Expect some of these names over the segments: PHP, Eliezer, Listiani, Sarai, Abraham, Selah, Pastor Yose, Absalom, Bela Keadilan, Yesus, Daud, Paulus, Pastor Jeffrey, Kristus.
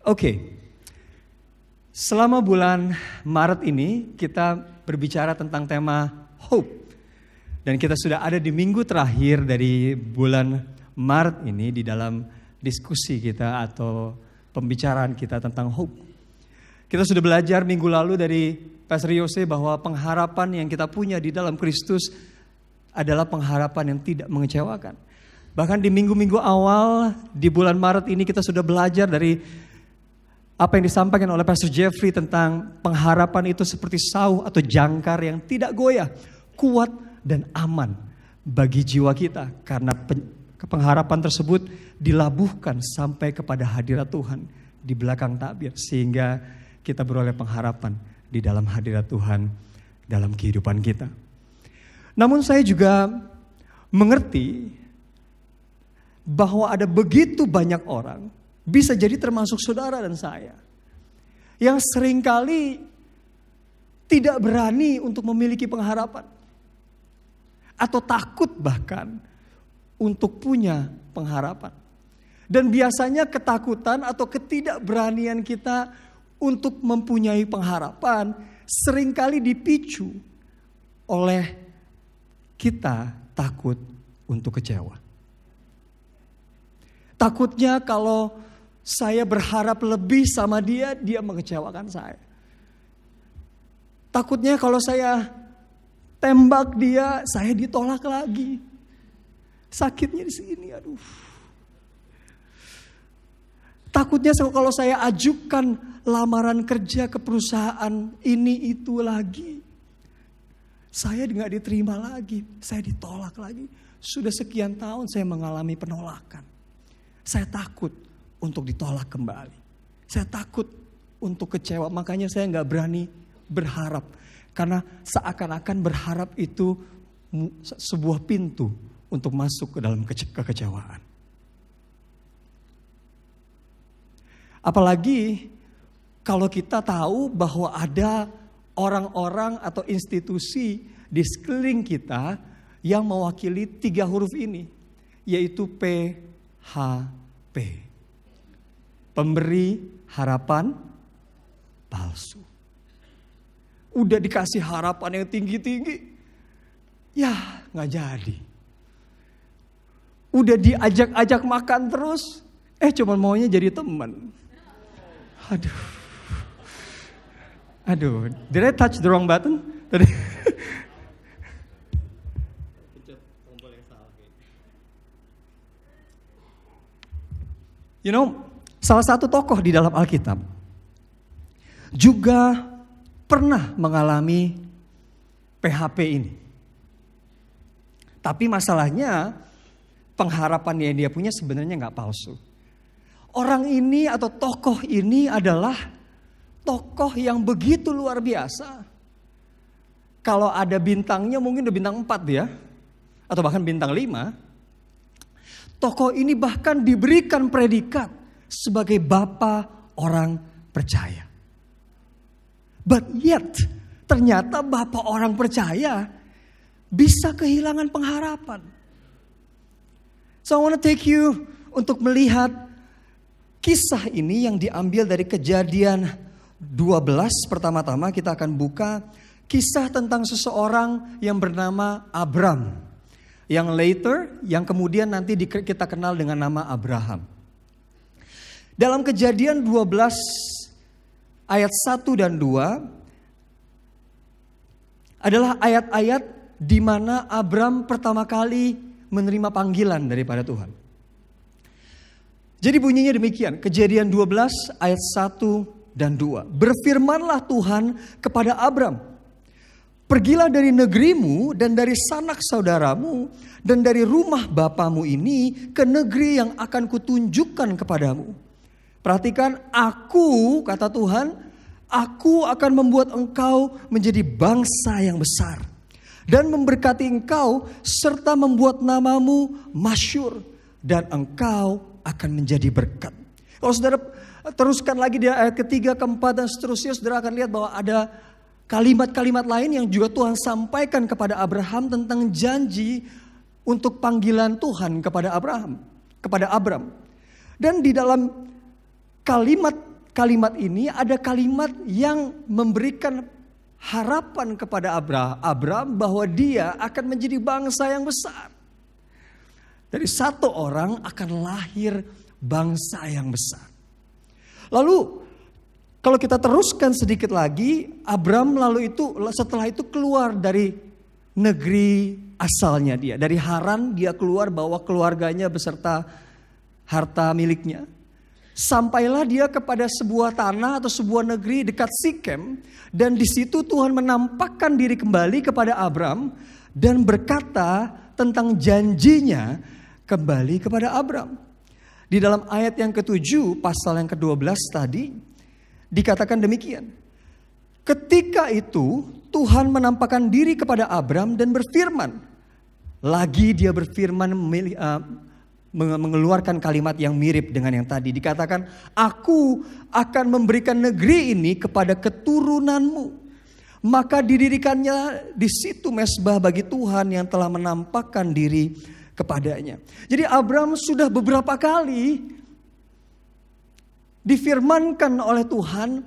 Oke. Selama bulan Maret ini kita berbicara tentang tema hope. Dan kita sudah ada di minggu terakhir dari bulan Maret ini di dalam diskusi kita atau pembicaraan kita tentang hope. Kita sudah belajar minggu lalu dari Pastor Yose bahwa pengharapan yang kita punya di dalam Kristus adalah pengharapan yang tidak mengecewakan. Bahkan di minggu-minggu awal di bulan Maret ini kita sudah belajar dari apa yang disampaikan oleh Pastor Jeffrey tentang pengharapan itu seperti sauh atau jangkar yang tidak goyah, kuat dan aman bagi jiwa kita. Karena pengharapan tersebut dilabuhkan sampai kepada hadirat Tuhan di belakang tabir. Sehingga kita beroleh pengharapan di dalam hadirat Tuhan dalam kehidupan kita. Namun saya juga mengerti bahwa ada begitu banyak orang, bisa jadi termasuk saudara dan saya, yang seringkali tidak berani untuk memiliki pengharapan. Atau takut bahkan untuk punya pengharapan. Dan biasanya ketakutan atau ketidakberanian kita untuk mempunyai pengharapan seringkali dipicu oleh kita takut untuk kecewa. Takutnya kalau saya berharap lebih sama dia, dia mengecewakan saya. Takutnya kalau saya tembak dia, saya ditolak lagi. Sakitnya di sini, aduh. Takutnya kalau saya ajukan lamaran kerja ke perusahaan ini itu lagi, saya nggak diterima lagi, saya ditolak lagi. Sudah sekian tahun saya mengalami penolakan. Saya takut untuk ditolak kembali. Saya takut untuk kecewa. Makanya saya gak berani berharap. Karena seakan-akan berharap itu sebuah pintu untuk masuk ke dalam kekecewaan. Apalagi kalau kita tahu bahwa ada orang-orang atau institusi di sekeliling kita yang mewakili 3 huruf ini. Yaitu PHP. Pemberi harapan palsu. Udah dikasih harapan yang tinggi-tinggi, ya gak jadi. Udah diajak-ajak makan terus, cuman maunya jadi teman. Aduh, did I touch the wrong button? You know, salah satu tokoh di dalam Alkitab juga pernah mengalami PHP ini. Tapi masalahnya pengharapan yang dia punya sebenarnya nggak palsu. Orang ini atau tokoh ini adalah tokoh yang begitu luar biasa. Kalau ada bintangnya mungkin udah bintang 4 ya, atau bahkan bintang 5. Tokoh ini bahkan diberikan predikat sebagai bapa orang percaya. But yet, ternyata bapa orang percaya bisa kehilangan pengharapan. So I want to take you untuk melihat kisah ini yang diambil dari Kejadian 12. Pertama-tama kita akan buka kisah tentang seseorang yang bernama Abram. Yang kemudian nanti kita kenal dengan nama Abraham. Dalam Kejadian 12 ayat 1 dan 2 adalah ayat-ayat di mana Abram pertama kali menerima panggilan daripada Tuhan. Jadi bunyinya demikian, Kejadian 12 ayat 1 dan 2. Berfirmanlah Tuhan kepada Abram, pergilah dari negerimu dan dari sanak saudaramu dan dari rumah bapamu ini ke negeri yang akan kutunjukkan kepadamu. Perhatikan, aku, kata Tuhan, aku akan membuat engkau menjadi bangsa yang besar. Dan memberkati engkau serta membuat namamu masyhur dan engkau akan menjadi berkat. Kalau saudara teruskan lagi di ayat ketiga, keempat dan seterusnya, saudara akan lihat bahwa ada kalimat-kalimat lain yang juga Tuhan sampaikan kepada Abraham tentang janji untuk panggilan Tuhan kepada Abram. Dan di dalam kalimat kalimat ini ada kalimat yang memberikan harapan kepada Abraham bahwa dia akan menjadi bangsa yang besar. Dari satu orang akan lahir bangsa yang besar. Lalu kalau kita teruskan sedikit lagi, Abraham setelah itu keluar dari negeri asalnya dia. Dari Haran dia keluar bawa keluarganya beserta harta miliknya. Sampailah dia kepada sebuah tanah atau sebuah negeri dekat Sikem, dan di situ Tuhan menampakkan diri kembali kepada Abram dan berkata tentang janjinya kembali kepada Abram. Di dalam ayat yang ke-7 pasal yang ke-12 tadi dikatakan demikian. Ketika itu Tuhan menampakkan diri kepada Abram dan berfirman. Lagi dia berfirman mengeluarkan kalimat yang mirip dengan yang tadi. Dikatakan, aku akan memberikan negeri ini kepada keturunanmu. Maka didirikannya di situ mesbah bagi Tuhan yang telah menampakkan diri kepadanya. Jadi Abram sudah beberapa kali difirmankan oleh Tuhan,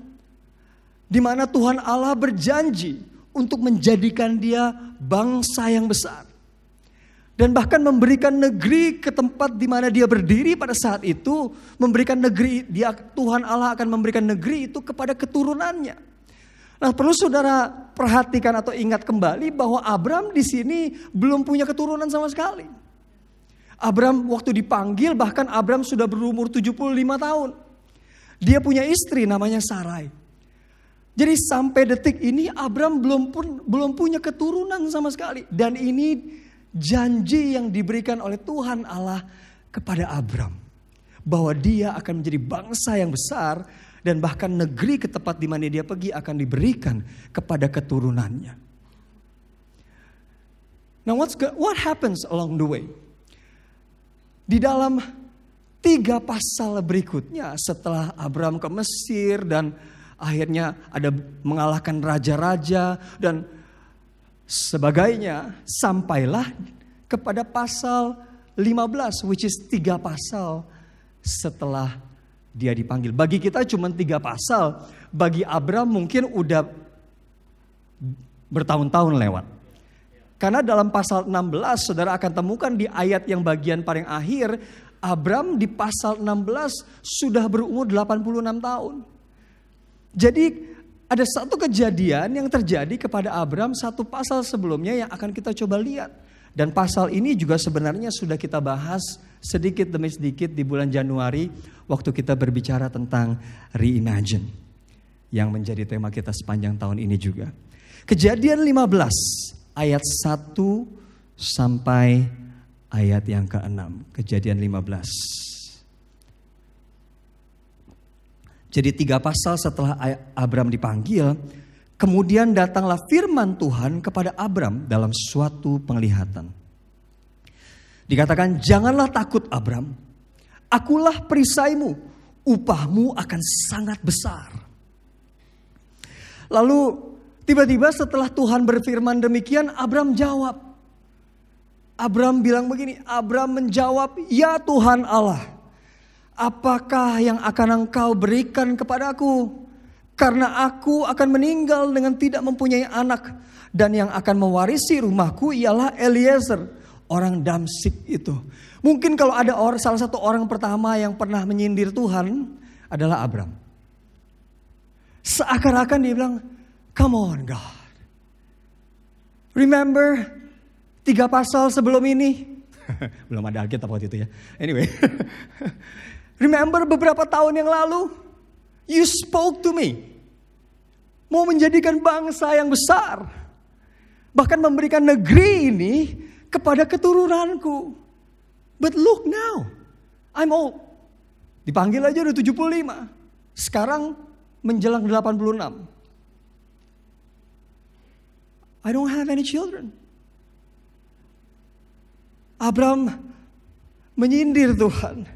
di mana Tuhan Allah berjanji untuk menjadikan dia bangsa yang besar. Dan bahkan memberikan negeri ke tempat di mana dia berdiri pada saat itu, Tuhan Allah akan memberikan negeri itu kepada keturunannya. Nah, perlu saudara perhatikan atau ingat kembali bahwa Abram di sini belum punya keturunan sama sekali. Abram waktu dipanggil, bahkan Abram sudah berumur 75 tahun. Dia punya istri namanya Sarai. Jadi sampai detik ini Abram belum punya keturunan sama sekali. Dan ini janji yang diberikan oleh Tuhan Allah kepada Abram. Bahwa dia akan menjadi bangsa yang besar. Dan bahkan negeri ke tempat di mana dia pergi akan diberikan kepada keturunannya. Now what happens along the way? Di dalam 3 pasal berikutnya setelah Abram ke Mesir dan akhirnya ada mengalahkan raja-raja dan sebagainya, sampailah kepada pasal 15, which is 3 pasal setelah dia dipanggil. Bagi kita cuma 3 pasal, bagi Abram mungkin udah bertahun-tahun lewat. Karena dalam pasal 16 saudara akan temukan di ayat yang bagian paling akhir, Abram di pasal 16 sudah berumur 86 tahun. Jadi ada satu kejadian yang terjadi kepada Abram satu pasal sebelumnya yang akan kita coba lihat. Dan pasal ini juga sebenarnya sudah kita bahas sedikit demi sedikit di bulan Januari waktu kita berbicara tentang reimagine. Yang menjadi tema kita sepanjang tahun ini juga. Kejadian 15 ayat 1 sampai ayat yang ke-6. Kejadian 15. Jadi 3 pasal setelah Abram dipanggil, kemudian datanglah firman Tuhan kepada Abram dalam suatu penglihatan. Dikatakan, janganlah takut Abram, akulah perisaimu, upahmu akan sangat besar. Lalu tiba-tiba setelah Tuhan berfirman demikian, Abram jawab. Abram bilang begini, Abram menjawab, ya Tuhan Allah. Apakah yang akan engkau berikan kepadaku? Karena aku akan meninggal dengan tidak mempunyai anak. Dan yang akan mewarisi rumahku ialah Eliezer, orang Damsik itu. Mungkin kalau ada salah satu orang pertama yang pernah menyindir Tuhan adalah Abram. Seakan-akan dia bilang, come on God. Remember 3 pasal sebelum ini? Belum ada Alkitab waktu itu ya. Anyway. Remember beberapa tahun yang lalu, you spoke to me. Mau menjadikan bangsa yang besar. Bahkan memberikan negeri ini kepada keturunanku. But look now, I'm old. Dipanggil aja udah 75. Sekarang menjelang 86. I don't have any children. Abram menyindir Tuhan.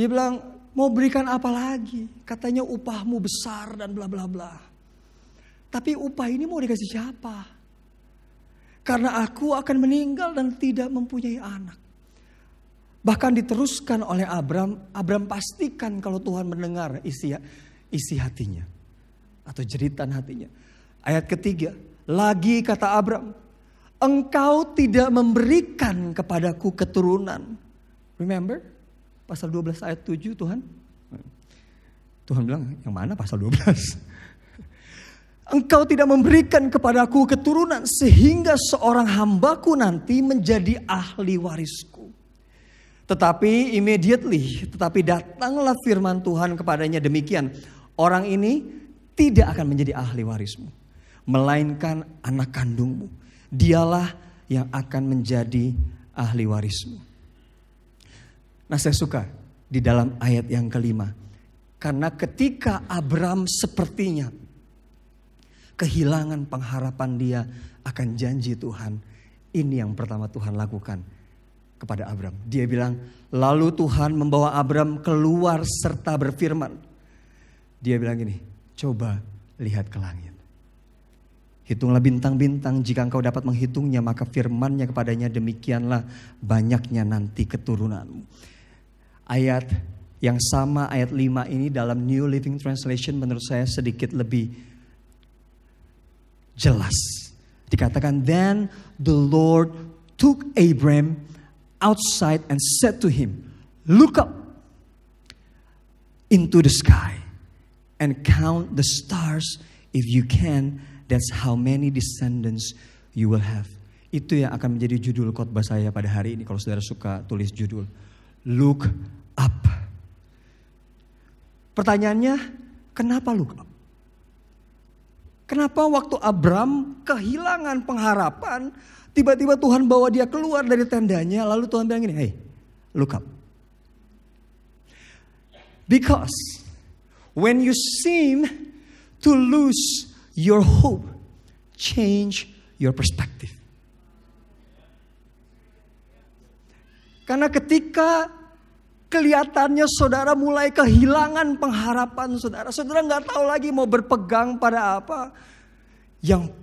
Dia bilang, mau berikan apa lagi? Katanya upahmu besar dan bla bla bla. Tapi upah ini mau dikasih siapa? Karena aku akan meninggal dan tidak mempunyai anak. Bahkan diteruskan oleh Abraham. Abraham pastikan kalau Tuhan mendengar isi hatinya. Atau jeritan hatinya. Ayat ketiga. Lagi kata Abraham. Engkau tidak memberikan kepadaku keturunan. Remember? Pasal 12 ayat 7 Tuhan. Tuhan bilang, yang mana pasal 12? Engkau tidak memberikan kepadaku keturunan sehingga seorang hambaku nanti menjadi ahli warisku. Tetapi immediately, tetapi datanglah firman Tuhan kepadanya demikian. Orang ini tidak akan menjadi ahli warismu, melainkan anak kandungmu. Dialah yang akan menjadi ahli warismu. Nah, saya suka di dalam ayat yang kelima. Karena ketika Abram sepertinya kehilangan pengharapan dia akan janji Tuhan. Ini yang pertama Tuhan lakukan kepada Abram. Dia bilang, lalu Tuhan membawa Abram keluar serta berfirman. Dia bilang gini, coba lihat ke langit. Hitunglah bintang-bintang, jika engkau dapat menghitungnya maka firmannya kepadanya demikianlah banyaknya nanti keturunanmu. Ayat yang sama ayat 5 ini dalam New Living Translation menurut saya sedikit lebih jelas. Dikatakan, then the Lord took Abram outside and said to him, look up into the sky and count the stars if you can. That's how many descendants you will have. Itu yang akan menjadi judul khotbah saya pada hari ini. Kalau saudara suka tulis judul. Look up. Pertanyaannya, kenapa look up? Kenapa waktu Abram kehilangan pengharapan, tiba-tiba Tuhan bawa dia keluar dari tendanya, lalu Tuhan bilang gini, hey, look up. Because when you seem to lose your hope, change your perspective. Karena ketika kelihatannya saudara mulai kehilangan pengharapan saudara. Saudara gak tahu lagi mau berpegang pada apa. Yang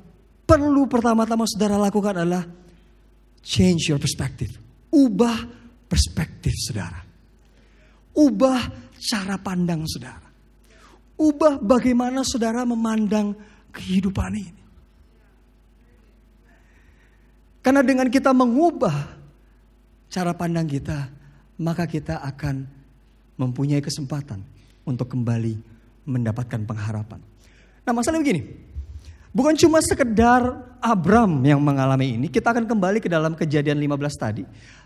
perlu pertama-tama saudara lakukan adalah change your perspective. Ubah perspektif saudara. Ubah cara pandang saudara. Ubah bagaimana saudara memandang kehidupan ini. Karena dengan kita mengubah cara pandang kita, maka kita akan mempunyai kesempatan untuk kembali mendapatkan pengharapan. Nah, masalahnya begini. Bukan cuma sekedar Abram yang mengalami ini. Kita akan kembali ke dalam kejadian 15 tadi.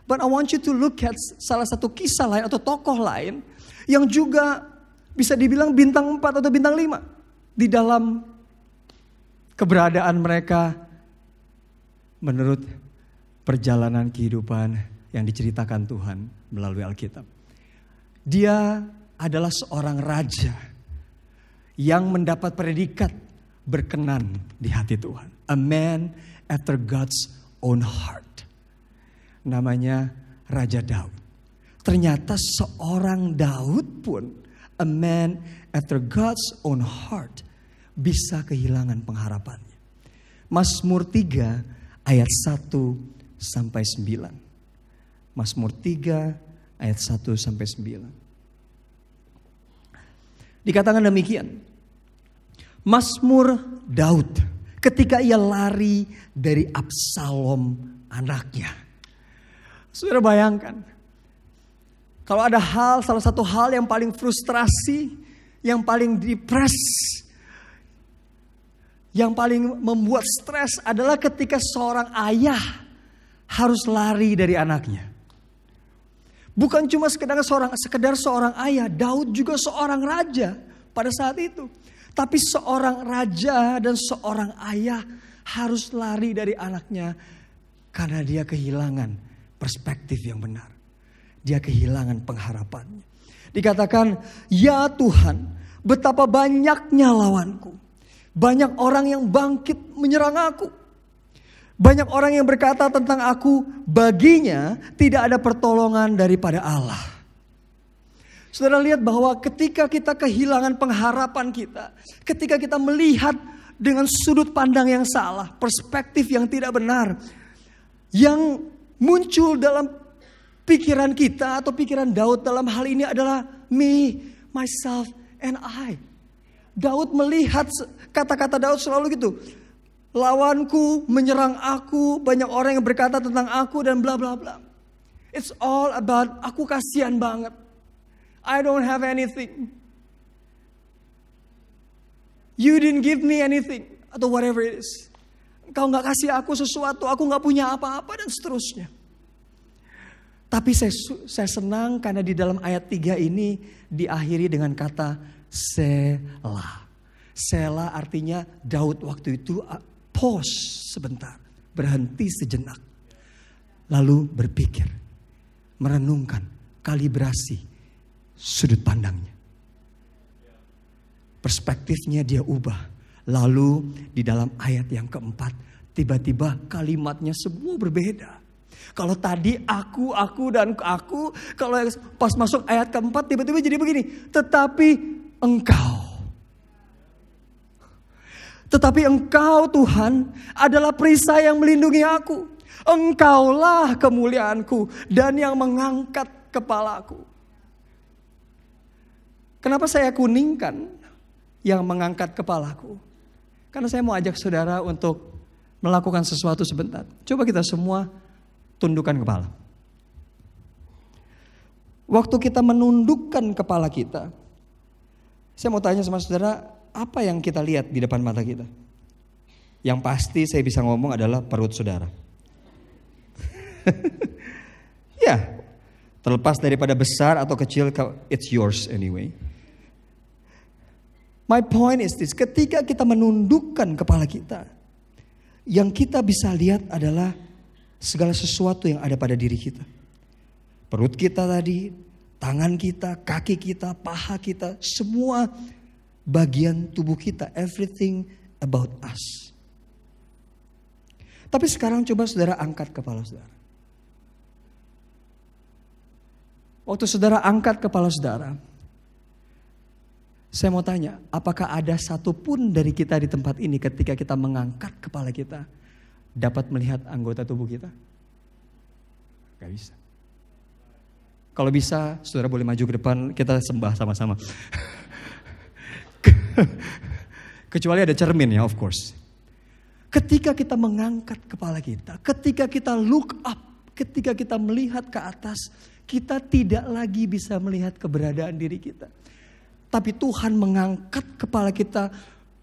But I want you to look at salah satu kisah lain atau tokoh lain yang juga bisa dibilang bintang 4 atau bintang 5. Di dalam keberadaan mereka menurut perjalanan kehidupan yang diceritakan Tuhan melalui Alkitab. Dia adalah seorang raja yang mendapat predikat berkenan di hati Tuhan. A man after God's own heart. Namanya Raja Daud. Ternyata seorang Daud pun, a man after God's own heart, bisa kehilangan pengharapannya. Mazmur 3 ayat 1 sampai 9. Mazmur 3 ayat 1 sampai 9. Dikatakan demikian. Mazmur Daud ketika ia lari dari Absalom anaknya. Saudara bayangkan. Kalau ada hal, salah satu hal yang paling frustrasi, yang paling depres, yang paling membuat stres adalah ketika seorang ayah harus lari dari anaknya. Bukan cuma sekedar seorang ayah, Daud juga seorang raja pada saat itu. Tapi seorang raja dan seorang ayah harus lari dari anaknya karena dia kehilangan perspektif yang benar. Dia kehilangan pengharapannya. Dikatakan, "Ya Tuhan, betapa banyaknya lawanku. Banyak orang yang bangkit menyerang aku. Banyak orang yang berkata tentang aku, baginya tidak ada pertolongan daripada Allah." Saudara lihat bahwa ketika kita kehilangan pengharapan kita, ketika kita melihat dengan sudut pandang yang salah, perspektif yang tidak benar, yang muncul dalam Pikiran kita atau pikiran Daud dalam hal ini adalah me, myself, and I. Daud melihat kata-kata Daud selalu gitu. Lawanku menyerang aku, banyak orang yang berkata tentang aku dan bla bla bla. It's all about aku kasihan banget. I don't have anything. You didn't give me anything atau whatever it is. Engkau gak kasih aku sesuatu, aku gak punya apa-apa dan seterusnya. Tapi saya senang karena di dalam ayat 3 ini diakhiri dengan kata Selah. Selah artinya Daud waktu itu pause sebentar, berhenti sejenak. Lalu berpikir, merenungkan, kalibrasi sudut pandangnya. Perspektifnya dia ubah. Lalu di dalam ayat yang keempat, tiba-tiba kalimatnya semua berbeda. Kalau tadi aku, dan aku. Kalau pas masuk ayat keempat tiba-tiba jadi begini. Tetapi engkau. Tetapi engkau Tuhan adalah perisai yang melindungi aku. Engkaulah kemuliaanku dan yang mengangkat kepalaku. Kenapa saya kuningkan yang mengangkat kepalaku? Karena saya mau ajak saudara untuk melakukan sesuatu sebentar. Coba kita semua tundukkan kepala. Waktu kita menundukkan kepala kita, saya mau tanya sama saudara, apa yang kita lihat di depan mata kita? Yang pasti saya bisa ngomong adalah perut saudara. Ya, terlepas daripada besar atau kecil, it's yours anyway. My point is this, ketika kita menundukkan kepala kita, yang kita bisa lihat adalah segala sesuatu yang ada pada diri kita. Perut kita tadi, tangan kita, kaki kita, paha kita, semua bagian tubuh kita, everything about us. Tapi sekarang coba saudara angkat kepala saudara. Waktu saudara angkat kepala saudara, saya mau tanya, apakah ada satupun dari kita di tempat ini ketika kita mengangkat kepala kita dapat melihat anggota tubuh kita? Gak bisa. Kalau bisa, saudara boleh maju ke depan, kita sembah sama-sama. Kecuali ada cermin ya, of course. Ketika kita mengangkat kepala kita, ketika kita look up, ketika kita melihat ke atas, kita tidak lagi bisa melihat keberadaan diri kita. Tapi Tuhan mengangkat kepala kita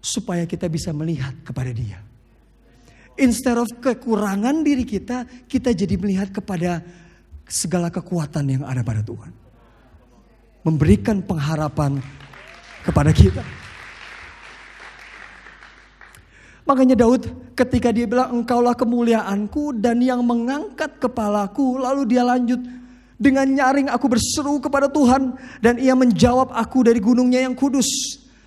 supaya kita bisa melihat kepada Dia. Instead of kekurangan diri kita, kita jadi melihat kepada segala kekuatan yang ada pada Tuhan. Memberikan pengharapan kepada kita. Makanya Daud ketika dia bilang engkaulah kemuliaanku dan yang mengangkat kepalaku. Lalu dia lanjut dengan nyaring aku berseru kepada Tuhan dan Ia menjawab aku dari gunungnya yang kudus.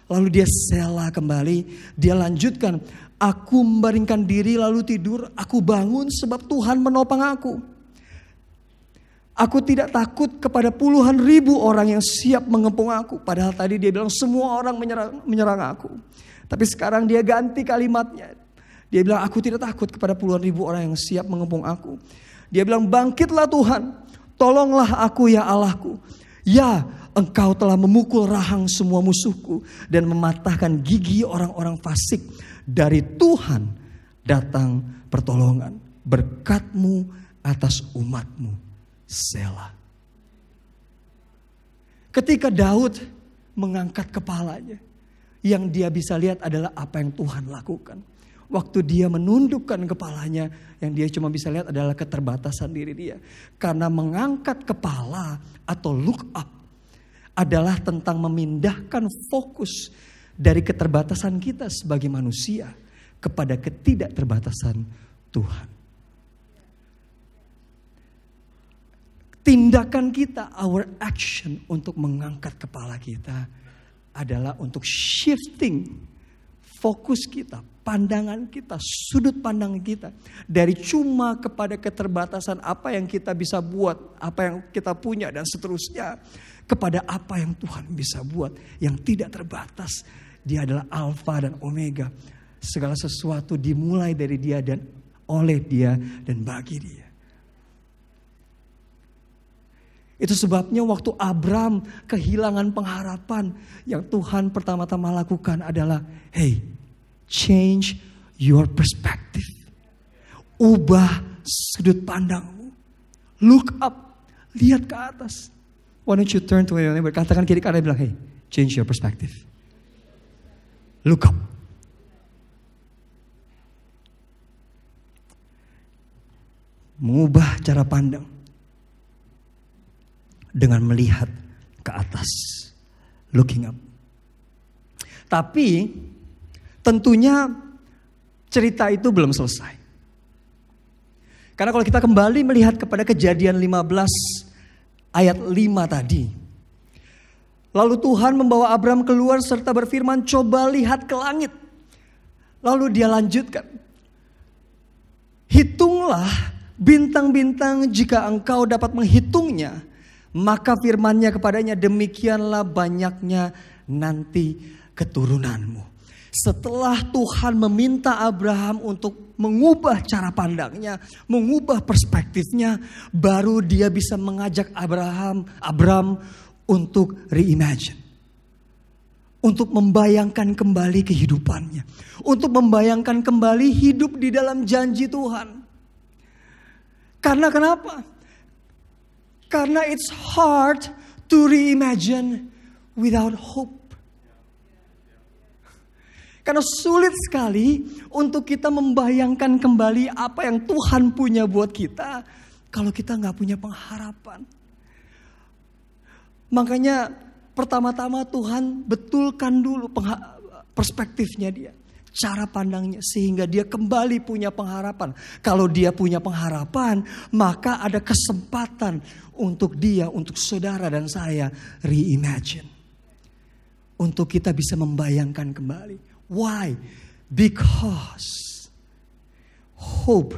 Lalu dia Selah kembali, dia lanjutkan. Aku membaringkan diri lalu tidur, aku bangun sebab Tuhan menopang aku. Aku tidak takut kepada puluhan ribu orang yang siap mengepung aku. Padahal tadi dia bilang semua orang menyerang aku. Tapi sekarang dia ganti kalimatnya. Dia bilang aku tidak takut kepada puluhan ribu orang yang siap mengepung aku. Dia bilang bangkitlah Tuhan, tolonglah aku ya Allahku. Ya, Engkau telah memukul rahang semua musuhku dan mematahkan gigi orang-orang fasik. Dari Tuhan datang pertolongan, berkat-Mu atas umat-Mu, Selah. Ketika Daud mengangkat kepalanya, yang dia bisa lihat adalah apa yang Tuhan lakukan. Waktu dia menundukkan kepalanya, yang dia cuma bisa lihat adalah keterbatasan diri dia. Karena mengangkat kepala atau look up adalah tentang memindahkan fokus dari keterbatasan kita sebagai manusia kepada ketidakterbatasan Tuhan. Tindakan kita, our action untuk mengangkat kepala kita adalah untuk shifting fokus kita, pandangan kita, sudut pandang kita. Dari cuma kepada keterbatasan apa yang kita bisa buat, apa yang kita punya dan seterusnya. Kepada apa yang Tuhan bisa buat, yang tidak terbatas. Dia adalah Alfa dan Omega. Segala sesuatu dimulai dari Dia dan oleh Dia dan bagi Dia. Itu sebabnya waktu Abraham kehilangan pengharapan, yang Tuhan pertama-tama lakukan adalah, hey, change your perspective. Ubah sudut pandangmu. Look up. Lihat ke atas. Why don't you turn to your neighbor? Katakan kiri kanan, bilang, hey, change your perspective. Look up. Mengubah cara pandang dengan melihat ke atas, looking up. Tapi tentunya cerita itu belum selesai. Karena kalau kita kembali melihat kepada Kejadian 15 ayat 5 tadi. Lalu Tuhan membawa Abram keluar serta berfirman, coba lihat ke langit. Lalu dia lanjutkan, hitunglah bintang-bintang, jika engkau dapat menghitungnya, maka firmannya kepadanya, demikianlah banyaknya nanti keturunanmu. Setelah Tuhan meminta Abraham untuk mengubah cara pandangnya, mengubah perspektifnya, baru dia bisa mengajak Abram untuk reimagine. Untuk membayangkan kembali kehidupannya. Untuk membayangkan kembali hidup di dalam janji Tuhan. Karena kenapa? Karena it's hard to reimagine without hope. Karena sulit sekali untuk kita membayangkan kembali apa yang Tuhan punya buat kita kalau kita nggak punya pengharapan. Makanya pertama-tama Tuhan betulkan dulu perspektifnya dia. Cara pandangnya sehingga dia kembali punya pengharapan. Kalau dia punya pengharapan, maka ada kesempatan untuk dia, untuk saudara dan saya reimagine. Untuk kita bisa membayangkan kembali. Why? Because hope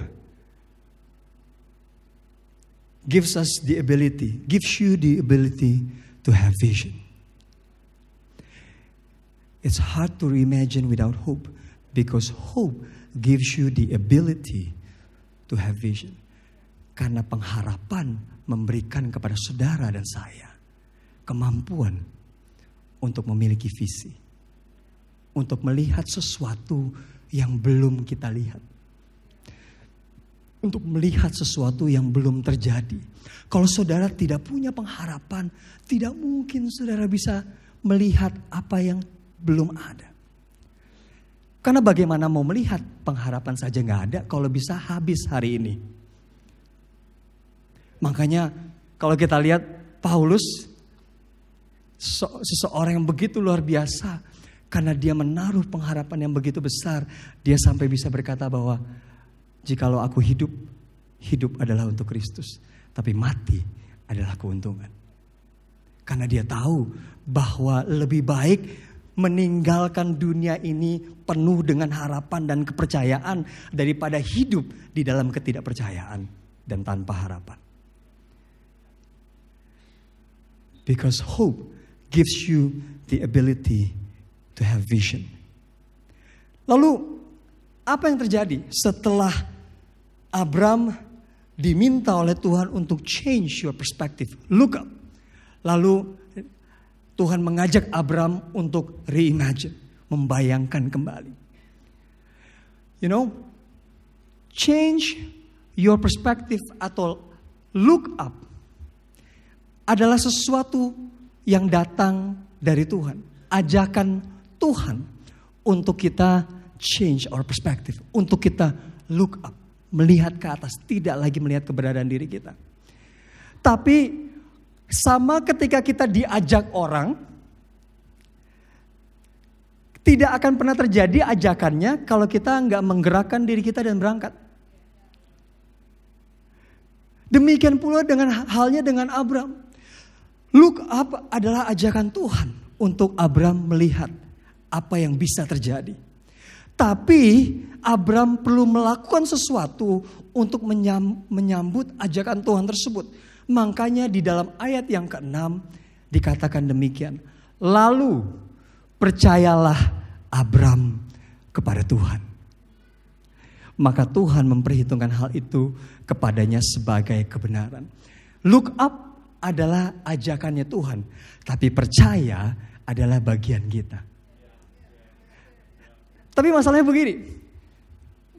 gives us the ability, gives you the ability to have vision. It's hard to reimagine without hope. Because hope gives you the ability to have vision. Karena pengharapan memberikan kepada saudara dan saya kemampuan untuk memiliki visi. Untuk melihat sesuatu yang belum kita lihat. Untuk melihat sesuatu yang belum terjadi. Kalau saudara tidak punya pengharapan, tidak mungkin saudara bisa melihat apa yang belum ada. Karena bagaimana mau melihat, pengharapan saja nggak ada, kalau bisa habis hari ini. Makanya kalau kita lihat Paulus, seseorang yang begitu luar biasa, karena dia menaruh pengharapan yang begitu besar, dia sampai bisa berkata bahwa jikalau aku hidup, hidup adalah untuk Kristus, tapi mati adalah keuntungan. Karena dia tahu bahwa lebih baik meninggalkan dunia ini penuh dengan harapan dan kepercayaan daripada hidup di dalam ketidakpercayaan dan tanpa harapan. Because hope gives you the ability to have vision. Lalu apa yang terjadi setelah Abram diminta oleh Tuhan untuk change your perspective, look up. Lalu Tuhan mengajak Abram untuk reimagine, membayangkan kembali. You know, change your perspective atau look up adalah sesuatu yang datang dari Tuhan. Ajakan Tuhan untuk kita change our perspective, untuk kita look up, melihat ke atas, tidak lagi melihat keberadaan diri kita. Tapi sama ketika kita diajak orang, tidak akan pernah terjadi ajakannya kalau kita nggak menggerakkan diri kita dan berangkat. Demikian pula dengan halnya dengan Abram. Look up adalah ajakan Tuhan untuk Abram melihat apa yang bisa terjadi. Tapi Abram perlu melakukan sesuatu untuk menyambut ajakan Tuhan tersebut. Makanya di dalam ayat yang ke-6 dikatakan demikian. Lalu percayalah Abram kepada Tuhan. Maka Tuhan memperhitungkan hal itu kepadanya sebagai kebenaran. Look up adalah ajakannya Tuhan, tapi percaya adalah bagian kita. Tapi masalahnya begini,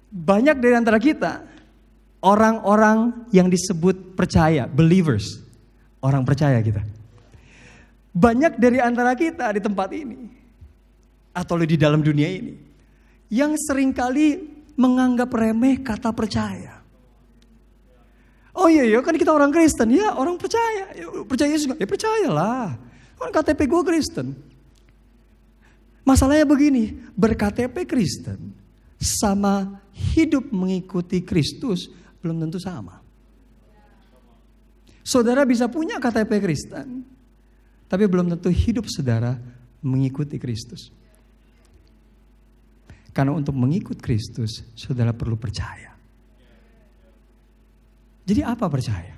banyak dari antara kita orang-orang yang disebut percaya, believers, orang percaya kita. Banyak dari antara kita di tempat ini atau di dalam dunia ini yang seringkali menganggap remeh kata percaya. Oh iya iya, kan kita orang Kristen, ya orang percaya, ya, percaya Yesus nggak? Ya percayalah, kan KTP gue Kristen. Masalahnya begini, berKTP Kristen sama hidup mengikuti Kristus belum tentu sama. Saudara bisa punya KTP Kristen, tapi belum tentu hidup saudara mengikuti Kristus. Karena untuk mengikut Kristus, saudara perlu percaya. Jadi apa percaya?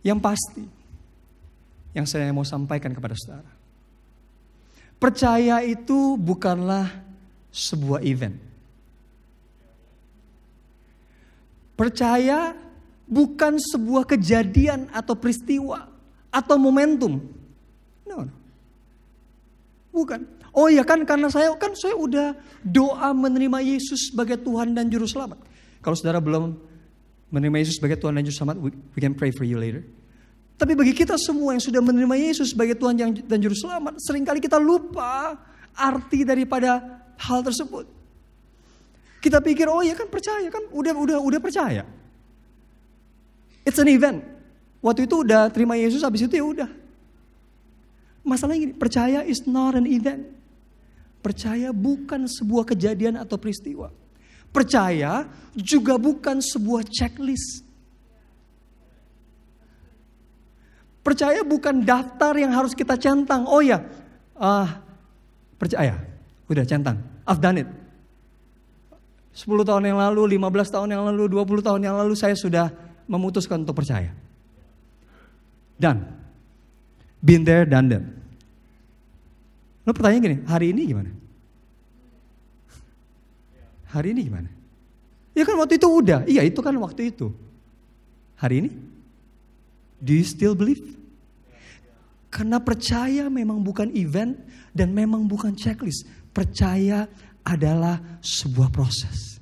Yang pasti, yang saya mau sampaikan kepada saudara, percaya itu bukanlah sebuah event. Percaya bukan sebuah kejadian atau peristiwa atau momentum. No, no. Bukan. Oh iya kan, karena saya udah doa menerima Yesus sebagai Tuhan dan Juru Selamat. Kalau saudara belum menerima Yesus sebagai Tuhan dan Juru Selamat, we can pray for you later. Tapi bagi kita semua yang sudah menerima Yesus sebagai Tuhan dan Juru Selamat, seringkali kita lupa arti daripada hal tersebut. Kita pikir, oh iya kan percaya, kan udah percaya. It's an event. Waktu itu udah terima Yesus, habis itu ya udah. Masalahnya gini, percaya is not an event. Percaya bukan sebuah kejadian atau peristiwa. Percaya juga bukan sebuah checklist. Percaya bukan daftar yang harus kita centang. Oh ya, percaya. Udah centang. I've done it. 10 tahun yang lalu, 15 tahun yang lalu, 20 tahun yang lalu saya sudah memutuskan untuk percaya. Done. Been there, done that. Lo pertanyaan gini, hari ini gimana? Hari ini gimana? Ya kan waktu itu udah. Iya itu kan waktu itu. Hari ini? Do you still believe? Karena percaya memang bukan event dan memang bukan checklist. Percaya adalah sebuah proses.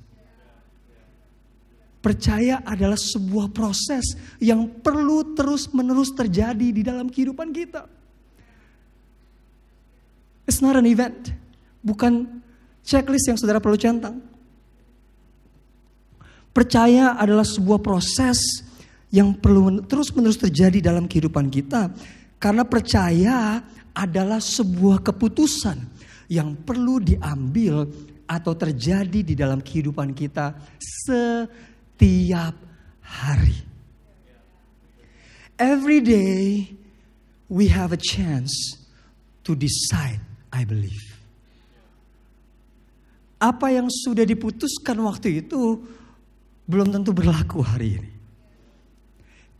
Percaya adalah sebuah proses yang perlu terus-menerus terjadi di dalam kehidupan kita. It's not an event. Bukan checklist yang saudara perlu centang. Percaya adalah sebuah proses yang perlu terus-menerus terjadi dalam kehidupan kita. Karena percaya adalah sebuah keputusan yang perlu diambil atau terjadi di dalam kehidupan kita setiap hari. Every day we have a chance to decide. I believe. Apa yang sudah diputuskan waktu itu belum tentu berlaku hari ini.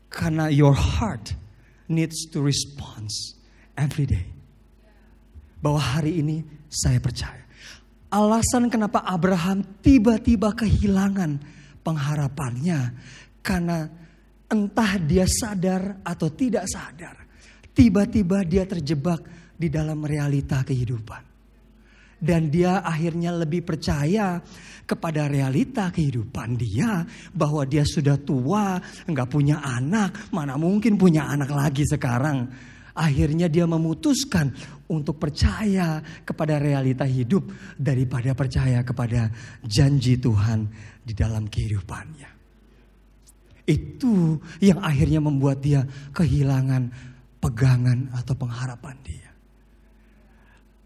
Karena your heart needs to respond every day. Bahwa hari ini saya percaya. Alasan kenapa Abraham tiba-tiba kehilangan pengharapannya, karena entah dia sadar atau tidak sadar, tiba-tiba dia terjebak di dalam realita kehidupan. Dan dia akhirnya lebih percaya kepada realita kehidupan dia. Bahwa dia sudah tua, nggak punya anak. Mana mungkin punya anak lagi sekarang. Akhirnya dia memutuskan untuk percaya kepada realita hidup. Daripada percaya kepada janji Tuhan di dalam kehidupannya. Itu yang akhirnya membuat dia kehilangan pegangan atau pengharapan dia.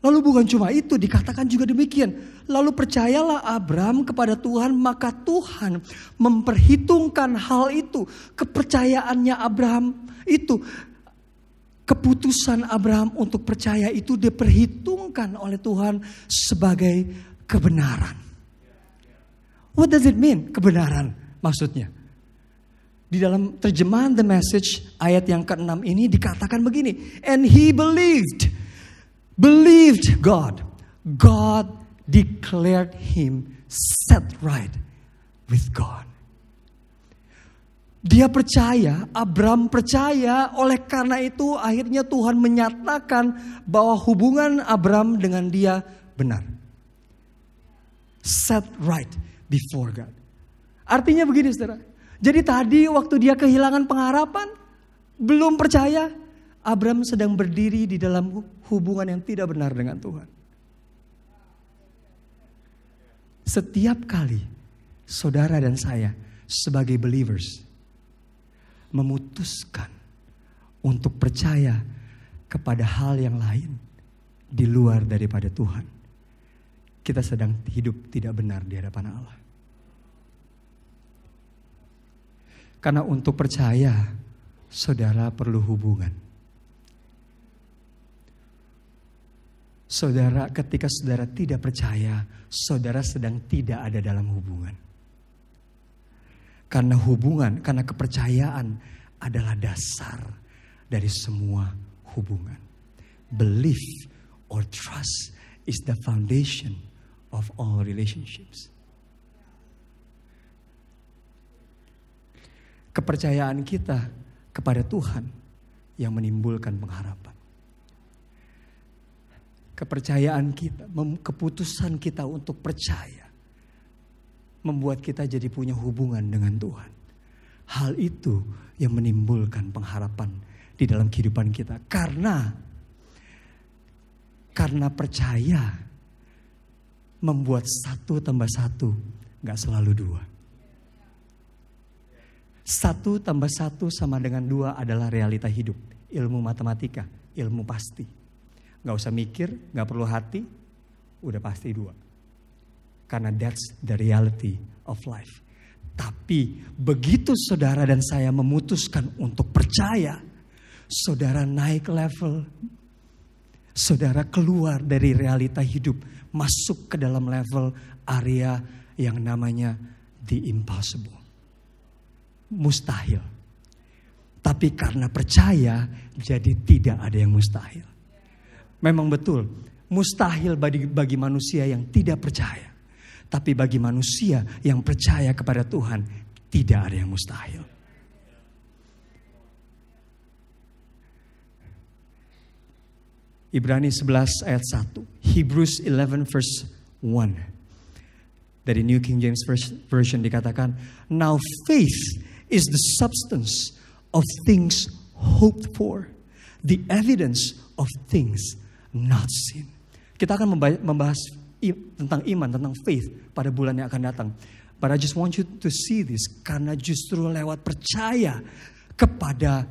Lalu bukan cuma itu, dikatakan juga demikian. Lalu percayalah Abraham kepada Tuhan, maka Tuhan memperhitungkan hal itu. Kepercayaannya Abraham itu, keputusan Abraham untuk percaya itu diperhitungkan oleh Tuhan sebagai kebenaran. What does it mean? Kebenaran maksudnya. Di dalam terjemahan The Message ayat yang ke-6 ini dikatakan begini. And he believed God. God declared him set right with God. Dia percaya, Abraham percaya, oleh karena itu akhirnya Tuhan menyatakan bahwa hubungan Abraham dengan dia benar. Set right before God. Artinya begini saudara, jadi tadi waktu dia kehilangan pengharapan, belum percaya, Abraham sedang berdiri di dalam hubungan yang tidak benar dengan Tuhan. Setiap kali saudara dan saya sebagai believers memutuskan untuk percaya kepada hal yang lain di luar daripada Tuhan, kita sedang hidup tidak benar di hadapan Allah. Karena untuk percaya, saudara perlu hubungan. Saudara, ketika saudara tidak percaya, saudara sedang tidak ada dalam hubungan. Karena hubungan, karena kepercayaan adalah dasar dari semua hubungan. Belief or trust is the foundation of all relationships. Kepercayaan kita kepada Tuhan yang menimbulkan pengharapan. Kepercayaan kita, keputusan kita untuk percaya, membuat kita jadi punya hubungan dengan Tuhan. Hal itu yang menimbulkan pengharapan di dalam kehidupan kita. Karena percaya membuat 1 tambah 1 gak selalu 2. 1 tambah 1 sama dengan 2 adalah realita hidup. Ilmu matematika, ilmu pasti. Gak usah mikir, gak perlu hati, udah pasti 2. Karena that's the reality of life. Tapi begitu saudara dan saya memutuskan untuk percaya, saudara naik level. Saudara keluar dari realita hidup, masuk ke dalam level area yang namanya the impossible. Mustahil. Tapi karena percaya, jadi tidak ada yang mustahil. Memang betul, mustahil bagi manusia yang tidak percaya. Tapi bagi manusia yang percaya kepada Tuhan, tidak ada yang mustahil. Ibrani 11 ayat 1. Hebrews 11 verse 1. Dari New King James Version dikatakan, Now faith is the substance of things hoped for, the evidence of things not seen. Kita akan membahas tentang iman, tentang faith pada bulan yang akan datang. But I just want you to see this, karena justru lewat percaya kepada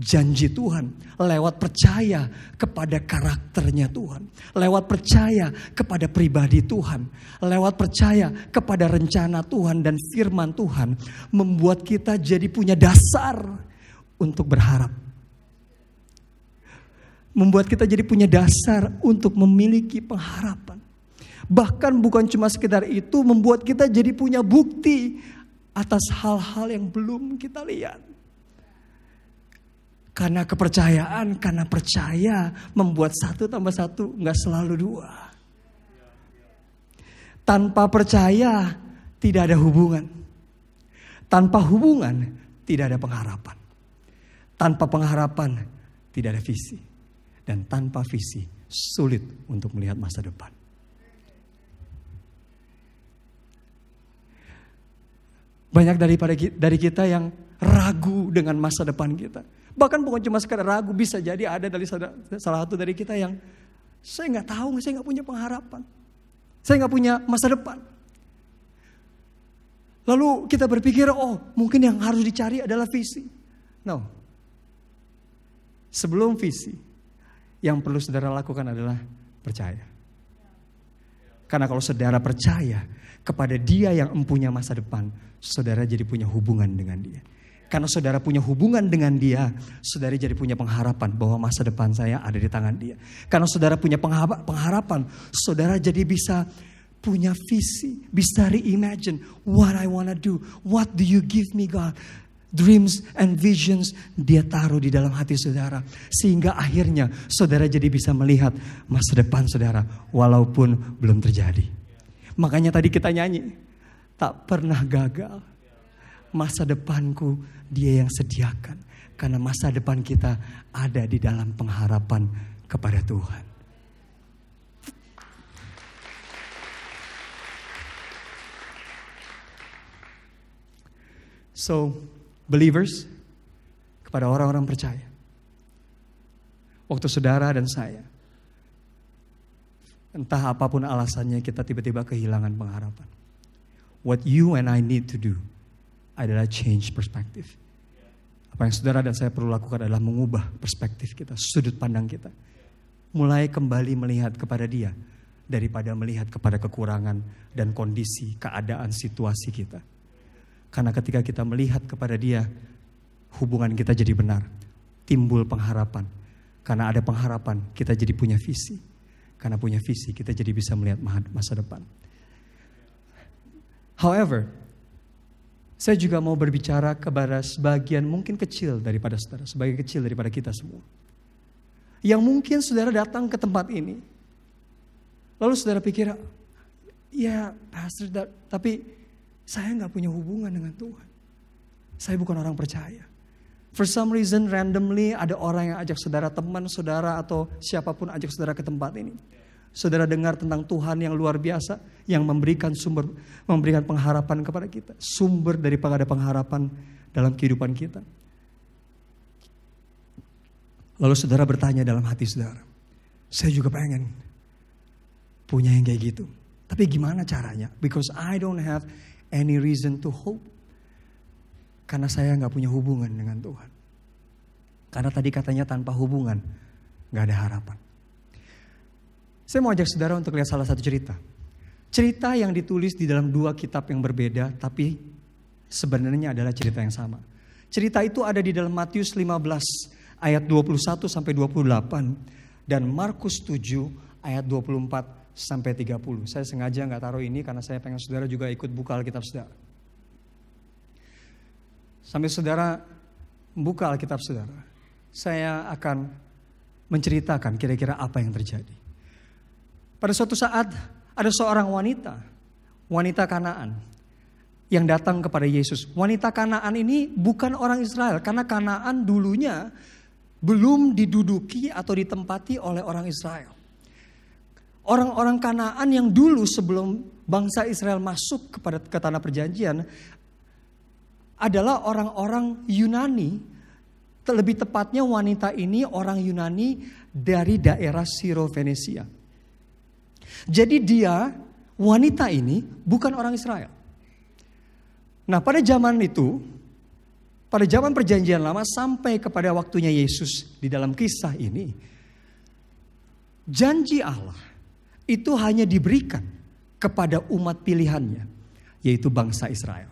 janji Tuhan, lewat percaya kepada karakternya Tuhan, lewat percaya kepada pribadi Tuhan, lewat percaya kepada rencana Tuhan dan firman Tuhan, membuat kita jadi punya dasar untuk berharap. Membuat kita jadi punya dasar untuk memiliki pengharapan. Bahkan bukan cuma sekedar itu, membuat kita jadi punya bukti atas hal-hal yang belum kita lihat. Karena kepercayaan, karena percaya membuat 1 tambah 1 gak selalu 2. Tanpa percaya tidak ada hubungan. Tanpa hubungan tidak ada pengharapan. Tanpa pengharapan tidak ada visi. Dan tanpa visi sulit untuk melihat masa depan. Banyak dari kita yang ragu dengan masa depan kita. Bahkan bukan cuma sekedar ragu, bisa jadi ada dari salah satu dari kita yang saya nggak tahu, saya nggak punya pengharapan, saya nggak punya masa depan. Lalu kita berpikir, oh mungkin yang harus dicari adalah visi. No, sebelum visi, yang perlu saudara lakukan adalah percaya. Karena kalau saudara percaya kepada Dia yang empunya masa depan, saudara jadi punya hubungan dengan Dia. Karena saudara punya hubungan dengan Dia, saudara jadi punya pengharapan bahwa masa depan saya ada di tangan Dia. Karena saudara punya pengharapan, saudara jadi bisa punya visi, bisa reimagine what I wanna do, what do you give me God. Dreams and visions Dia taruh di dalam hati saudara. Sehingga akhirnya saudara jadi bisa melihat masa depan saudara walaupun belum terjadi. Makanya tadi kita nyanyi, tak pernah gagal. masa depanku Dia yang sediakan. Karena masa depan kita ada di dalam pengharapan kepada Tuhan. So, believers, kepada orang-orang percaya. Waktu saudara dan saya, entah apapun alasannya kita tiba-tiba kehilangan pengharapan. What you and I need to do adalah change perspective. Apa yang saudara dan saya perlu lakukan adalah mengubah perspektif kita, sudut pandang kita. Mulai kembali melihat kepada Dia daripada melihat kepada kekurangan dan kondisi, keadaan, situasi kita. Karena ketika kita melihat kepada Dia, hubungan kita jadi benar, timbul pengharapan. Karena ada pengharapan, kita jadi punya visi. Karena punya visi, kita jadi bisa melihat masa depan. However, saya juga mau berbicara kepada sebagian mungkin kecil daripada saudara, sebagian kecil daripada kita semua. Yang mungkin saudara datang ke tempat ini, lalu saudara pikir, ya pastor, tapi saya nggak punya hubungan dengan Tuhan. Saya bukan orang percaya. For some reason, randomly ada orang yang ajak saudara, teman saudara atau siapapun ajak saudara ke tempat ini. Saudara dengar tentang Tuhan yang luar biasa, yang memberikan pengharapan kepada kita. Sumber daripada pengharapan dalam kehidupan kita. Lalu saudara bertanya dalam hati saudara, saya juga pengen punya yang kayak gitu. Tapi gimana caranya? Because I don't have any reason to hope. Karena saya nggak punya hubungan dengan Tuhan. Karena tadi katanya tanpa hubungan nggak ada harapan. Saya mau ajak saudara untuk lihat salah satu cerita. Cerita yang ditulis di dalam dua kitab yang berbeda, tapi sebenarnya adalah cerita yang sama. Cerita itu ada di dalam Matius 15 ayat 21 sampai 28 dan Markus 7 ayat 24 sampai 30. Saya sengaja nggak taruh ini karena saya pengen saudara juga ikut buka Alkitab saudara. Sambil saudara membuka Alkitab saudara, saya akan menceritakan kira-kira apa yang terjadi. Pada suatu saat ada seorang wanita Kanaan yang datang kepada Yesus. Wanita Kanaan ini bukan orang Israel karena Kanaan dulunya belum diduduki atau ditempati oleh orang Israel. Orang-orang Kanaan yang dulu sebelum bangsa Israel masuk ke tanah perjanjian adalah orang-orang Yunani, lebih tepatnya wanita ini orang Yunani dari daerah Syro-Venesia. Jadi dia, wanita ini bukan orang Israel. Nah pada zaman itu, pada zaman perjanjian lama sampai kepada waktunya Yesus di dalam kisah ini, janji Allah itu hanya diberikan kepada umat pilihannya, yaitu bangsa Israel.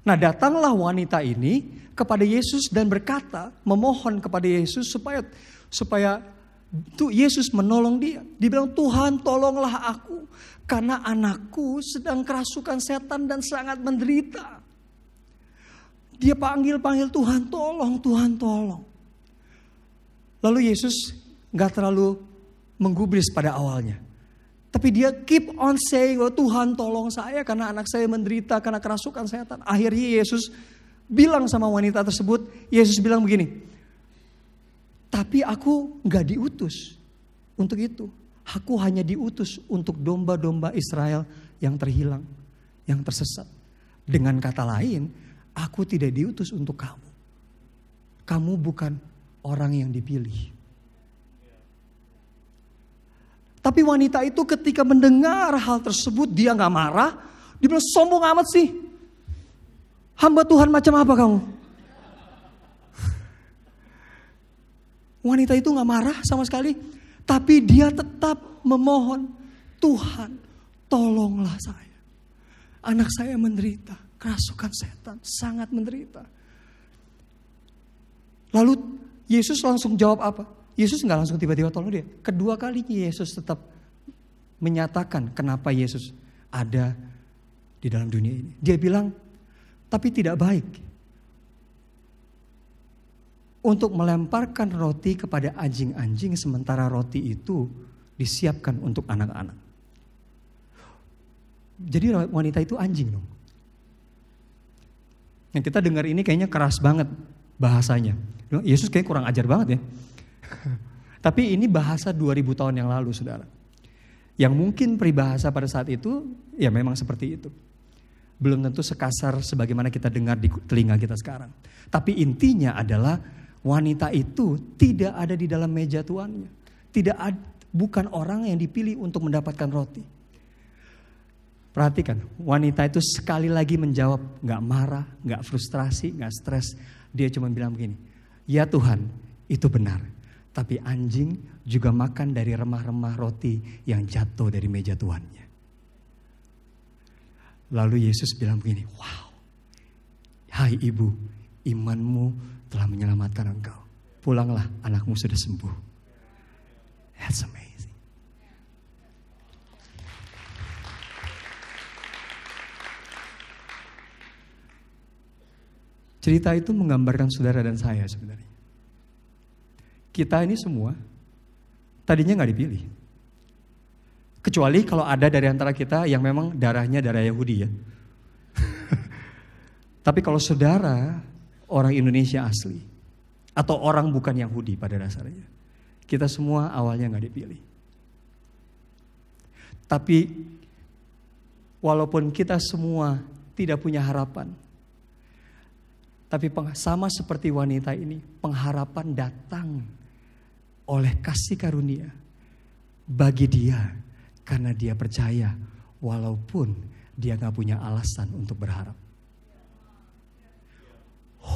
Nah datanglah wanita ini kepada Yesus dan berkata, memohon kepada Yesus supaya Yesus menolong dia. Dia bilang, Tuhan tolonglah aku karena anakku sedang kerasukan setan dan sangat menderita. Dia panggil-panggil Tuhan tolong, Tuhan tolong. Lalu Yesus gak terlalu menggubris pada awalnya. Tapi dia keep on saying, oh, Tuhan tolong saya karena anak saya menderita karena kerasukan setan. Akhirnya Yesus bilang sama wanita tersebut, Yesus bilang begini, tapi aku gak diutus untuk itu. Aku hanya diutus untuk domba-domba Israel yang terhilang, yang tersesat. Dengan kata lain, aku tidak diutus untuk kamu. Kamu bukan orang yang dipilih. Tapi wanita itu ketika mendengar hal tersebut dia gak marah. Dia bilang, sombong amat sih. Hamba Tuhan macam apa kamu? Wanita itu gak marah sama sekali. Tapi dia tetap memohon, Tuhan tolonglah saya. Anak saya menderita, kerasukan setan, sangat menderita. Lalu Yesus langsung jawab apa? Yesus nggak langsung tiba-tiba tolong dia. Kedua kalinya Yesus tetap menyatakan kenapa Yesus ada di dalam dunia ini. Dia bilang, tapi tidak baik untuk melemparkan roti kepada anjing-anjing sementara roti itu disiapkan untuk anak-anak. Jadi wanita itu anjing dong. Yang kita dengar ini kayaknya keras banget bahasanya. Yesus kayak kurang ajar banget ya. Tapi ini bahasa 2000 tahun yang lalu, saudara. Yang mungkin peribahasa pada saat itu, ya memang seperti itu. Belum tentu sekasar sebagaimana kita dengar di telinga kita sekarang. Tapi intinya adalah wanita itu tidak ada di dalam meja tuannya. Bukan orang yang dipilih untuk mendapatkan roti. Perhatikan, wanita itu sekali lagi menjawab, gak marah, gak frustrasi, gak stres. Dia cuma bilang begini, ya Tuhan, itu benar. Tapi anjing juga makan dari remah-remah roti yang jatuh dari meja tuannya. Lalu Yesus bilang begini, wow, hai ibu, imanmu telah menyelamatkan engkau. Pulanglah, anakmu sudah sembuh. That's amazing. Cerita itu menggambarkan saudara dan saya sebenarnya. Kita ini semua tadinya gak dipilih. Kecuali kalau ada dari antara kita yang memang darahnya darah Yahudi ya. Tapi kalau saudara orang Indonesia asli atau orang bukan Yahudi pada dasarnya, kita semua awalnya gak dipilih. Tapi walaupun kita semua tidak punya harapan, tapi sama seperti wanita ini, pengharapan datang oleh kasih karunia bagi dia karena dia percaya walaupun dia gak punya alasan untuk berharap.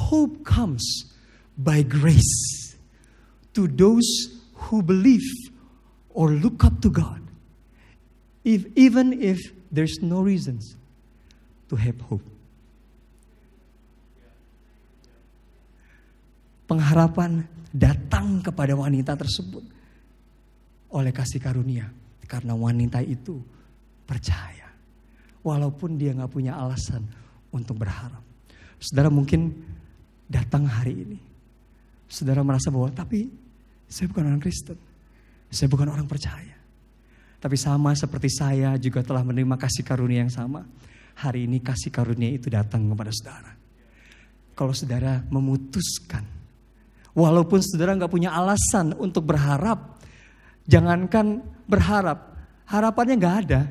Hope comes by grace to those who believe or look up to God. Even if there's no reasons to have hope. Pengharapan datang kepada wanita tersebut oleh kasih karunia. Karena wanita itu percaya. Walaupun dia gak punya alasan untuk berharap. Saudara mungkin datang hari ini. Saudara merasa bahwa tapi saya bukan orang Kristen. Saya bukan orang percaya. Tapi sama seperti saya juga telah menerima kasih karunia yang sama. Hari ini kasih karunia itu datang kepada saudara. Kalau saudara memutuskan. Walaupun saudara gak punya alasan untuk berharap. Jangankan berharap, harapannya gak ada.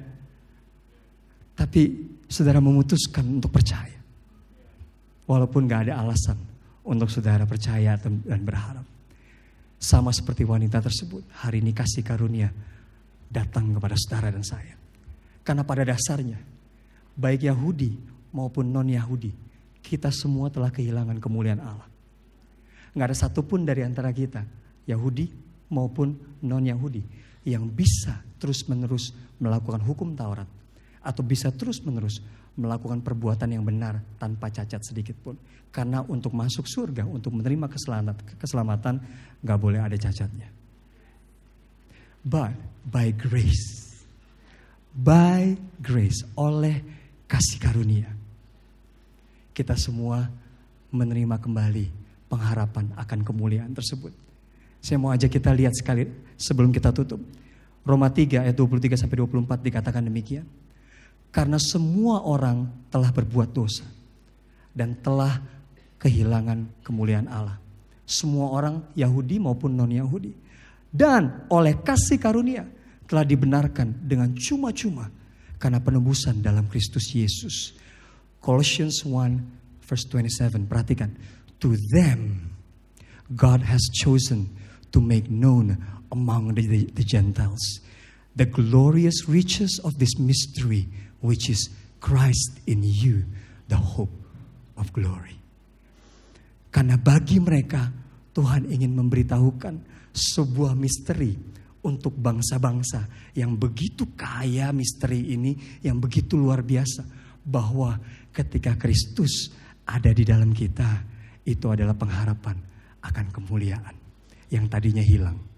Tapi saudara memutuskan untuk percaya. Walaupun gak ada alasan untuk saudara percaya dan berharap. Sama seperti wanita tersebut, hari ini kasih karunia datang kepada saudara dan saya. Karena pada dasarnya, baik Yahudi maupun non-Yahudi, kita semua telah kehilangan kemuliaan Allah. Gak ada satupun dari antara kita, Yahudi maupun non-Yahudi, yang bisa terus-menerus melakukan hukum Taurat. Atau bisa terus-menerus melakukan perbuatan yang benar tanpa cacat sedikit pun. Karena untuk masuk surga, untuk menerima keselamatan, gak boleh ada cacatnya. But by grace. By grace, oleh kasih karunia. Kita semua menerima kembali pengharapan akan kemuliaan tersebut. Saya mau ajak kita lihat sekali sebelum kita tutup. Roma 3 ayat 23-24 dikatakan demikian. Karena semua orang telah berbuat dosa dan telah kehilangan kemuliaan Allah. Semua orang Yahudi maupun non-Yahudi. Dan oleh kasih karunia telah dibenarkan dengan cuma-cuma karena penebusan dalam Kristus Yesus. Colossians 1 verse 27, perhatikan. To them God has chosen to make known among the Gentiles the glorious riches of this mystery which is Christ in you, the hope of glory. Karena bagi mereka Tuhan ingin memberitahukan sebuah misteri untuk bangsa-bangsa yang begitu kaya misteri ini, yang begitu luar biasa, bahwa ketika Kristus ada di dalam kita, itu adalah pengharapan akan kemuliaan yang tadinya hilang.